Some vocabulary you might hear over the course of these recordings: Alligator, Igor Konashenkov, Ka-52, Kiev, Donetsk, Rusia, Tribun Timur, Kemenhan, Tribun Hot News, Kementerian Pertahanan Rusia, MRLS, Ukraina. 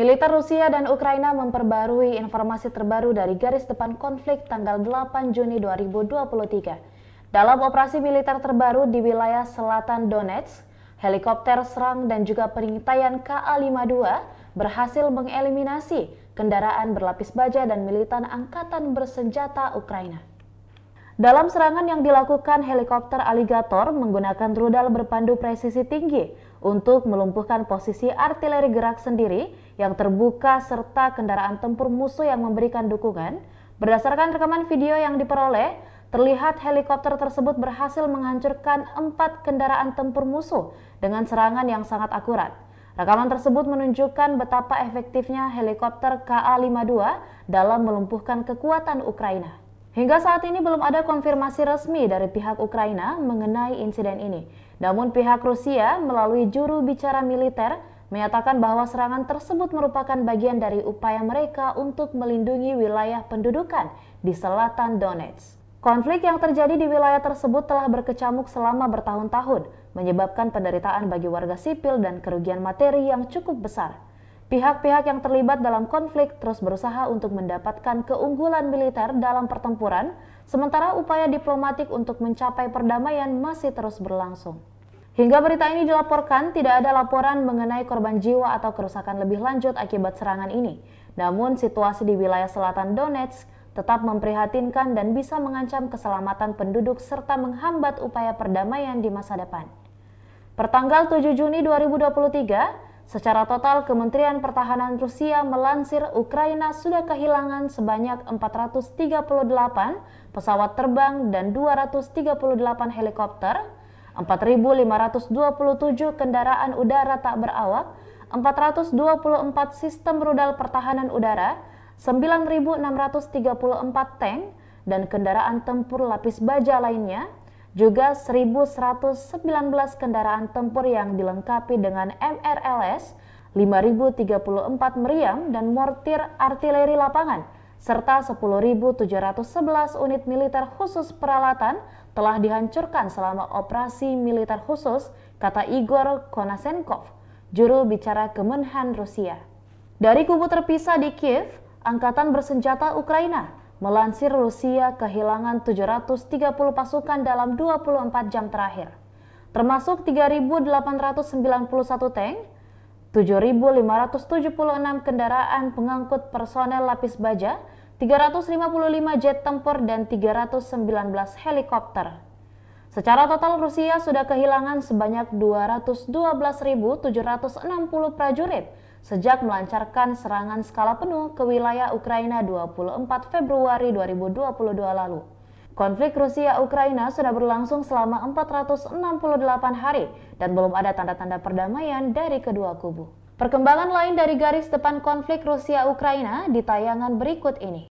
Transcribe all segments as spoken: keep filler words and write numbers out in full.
Militer Rusia dan Ukraina memperbarui informasi terbaru dari garis depan konflik tanggal delapan Juni dua ribu dua puluh tiga. Dalam operasi militer terbaru di wilayah selatan Donetsk, helikopter serang dan juga pengintaian K A lima puluh dua berhasil mengeliminasi kendaraan berlapis baja dan militan angkatan bersenjata Ukraina. Dalam serangan yang dilakukan helikopter Alligator menggunakan rudal berpandu presisi tinggi untuk melumpuhkan posisi artileri gerak sendiri yang terbuka serta kendaraan tempur musuh yang memberikan dukungan. Berdasarkan rekaman video yang diperoleh, terlihat helikopter tersebut berhasil menghancurkan empat kendaraan tempur musuh dengan serangan yang sangat akurat. Rekaman tersebut menunjukkan betapa efektifnya helikopter K A lima puluh dua dalam melumpuhkan kekuatan Ukraina. Hingga saat ini belum ada konfirmasi resmi dari pihak Ukraina mengenai insiden ini. Namun pihak Rusia melalui juru bicara militer menyatakan bahwa serangan tersebut merupakan bagian dari upaya mereka untuk melindungi wilayah pendudukan di selatan Donetsk. Konflik yang terjadi di wilayah tersebut telah berkecamuk selama bertahun-tahun, menyebabkan penderitaan bagi warga sipil dan kerugian materi yang cukup besar. Pihak-pihak yang terlibat dalam konflik terus berusaha untuk mendapatkan keunggulan militer dalam pertempuran, sementara upaya diplomatik untuk mencapai perdamaian masih terus berlangsung. Hingga berita ini dilaporkan, tidak ada laporan mengenai korban jiwa atau kerusakan lebih lanjut akibat serangan ini. Namun, situasi di wilayah selatan Donetsk tetap memprihatinkan dan bisa mengancam keselamatan penduduk serta menghambat upaya perdamaian di masa depan. Pertanggal tujuh Juni dua ribu dua puluh tiga, secara total, Kementerian Pertahanan Rusia melansir Ukraina sudah kehilangan sebanyak empat ratus tiga puluh delapan pesawat terbang dan dua ratus tiga puluh delapan helikopter, empat ribu lima ratus dua puluh tujuh kendaraan udara tak berawak, empat ratus dua puluh empat sistem rudal pertahanan udara, sembilan ribu enam ratus tiga puluh empat tank, dan kendaraan tempur lapis baja lainnya. Juga seribu seratus sembilan belas kendaraan tempur yang dilengkapi dengan M R L S, lima ribu tiga puluh empat meriam dan mortir artileri lapangan, serta sepuluh ribu tujuh ratus sebelas unit militer khusus peralatan telah dihancurkan selama operasi militer khusus, kata Igor Konashenkov, juru bicara Kemenhan Rusia. Dari kubu terpisah di Kiev, Angkatan Bersenjata Ukraina melansir Rusia kehilangan tujuh ratus tiga puluh pasukan dalam dua puluh empat jam terakhir, termasuk tiga ribu delapan ratus sembilan puluh satu tank, tujuh ribu lima ratus tujuh puluh enam kendaraan pengangkut personel lapis baja, tiga ratus lima puluh lima jet tempur, dan tiga ratus sembilan belas helikopter. Secara total, Rusia sudah kehilangan sebanyak dua ratus dua belas ribu tujuh ratus enam puluh prajurit sejak melancarkan serangan skala penuh ke wilayah Ukraina dua puluh empat Februari dua ribu dua puluh dua lalu. Konflik Rusia-Ukraina sudah berlangsung selama empat ratus enam puluh delapan hari dan belum ada tanda-tanda perdamaian dari kedua kubu. Perkembangan lain dari garis depan konflik Rusia-Ukraina di tayangan berikut ini.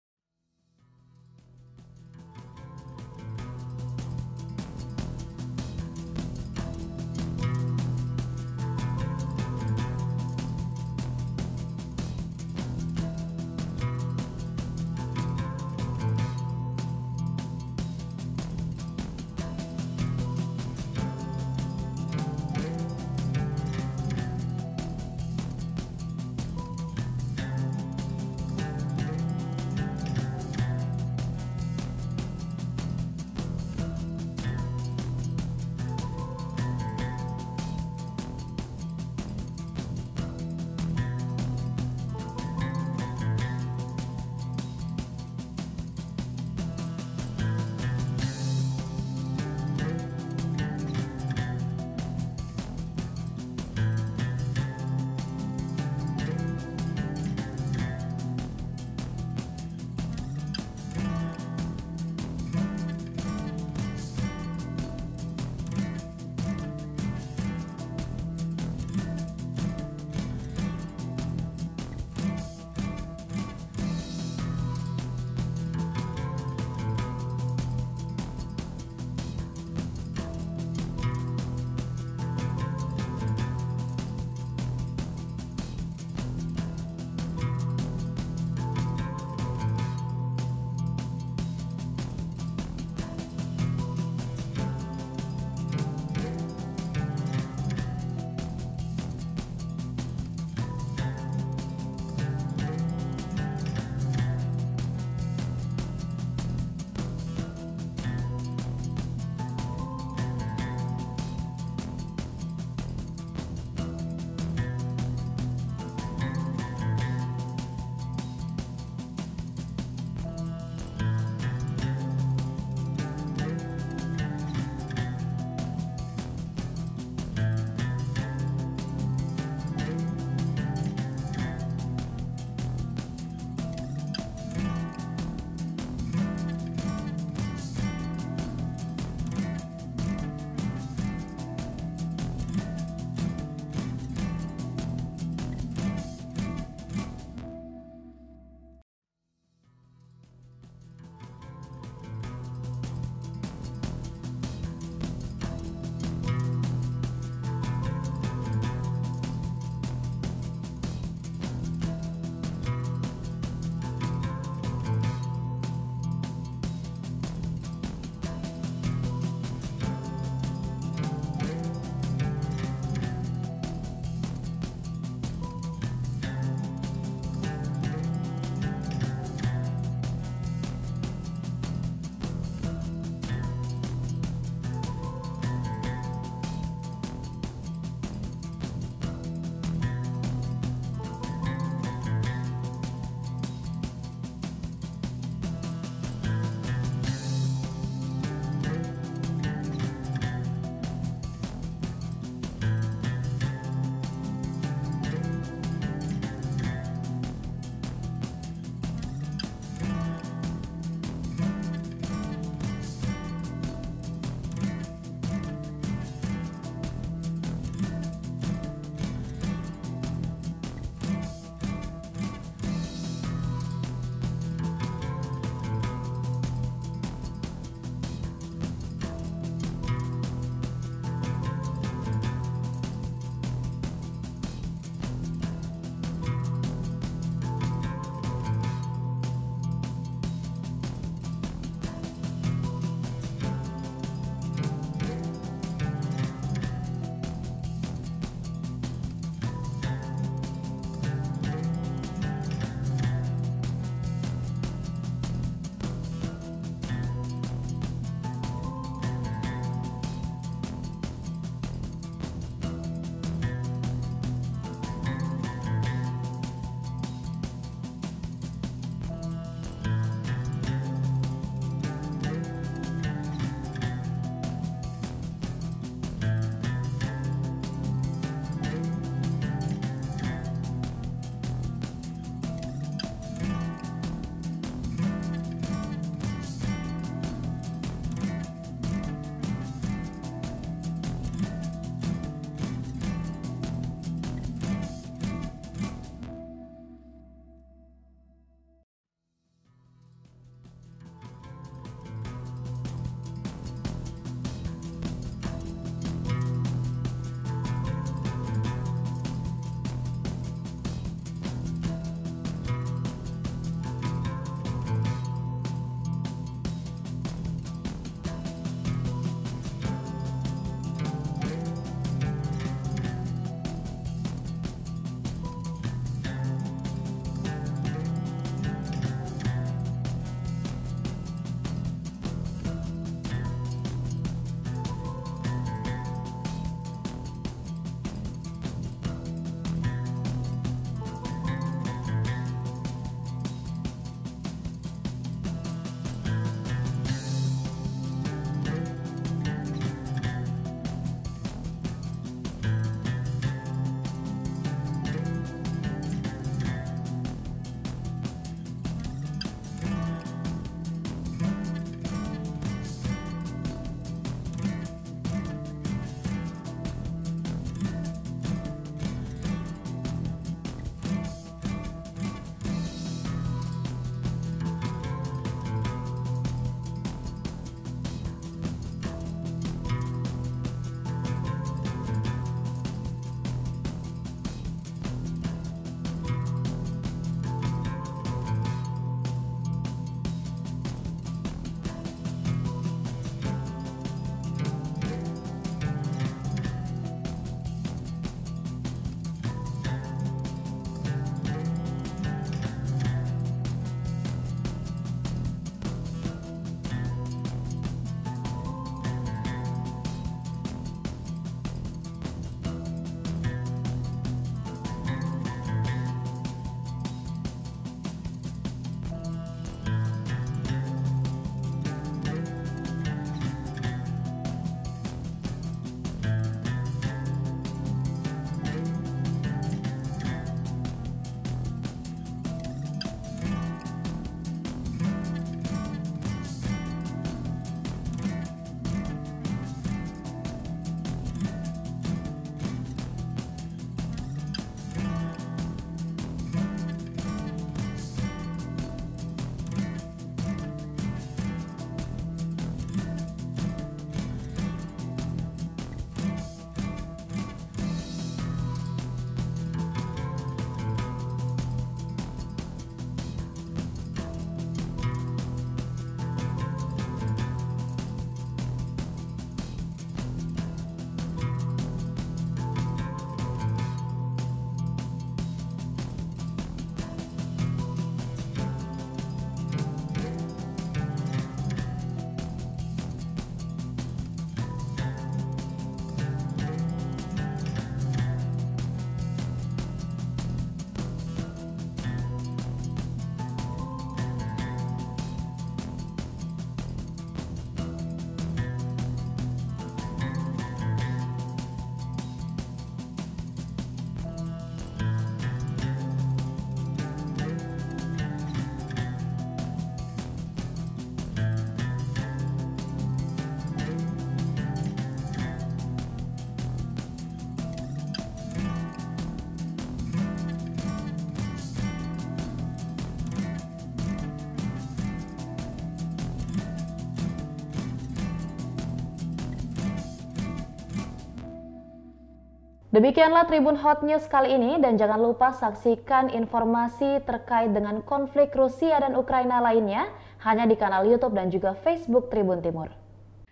Demikianlah Tribun Hot News kali ini, dan jangan lupa saksikan informasi terkait dengan konflik Rusia dan Ukraina lainnya hanya di kanal YouTube dan juga Facebook Tribun Timur.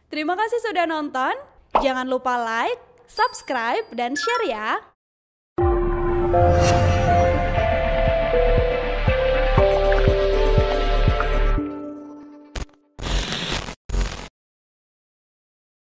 Terima kasih sudah nonton, jangan lupa like, subscribe, dan share ya!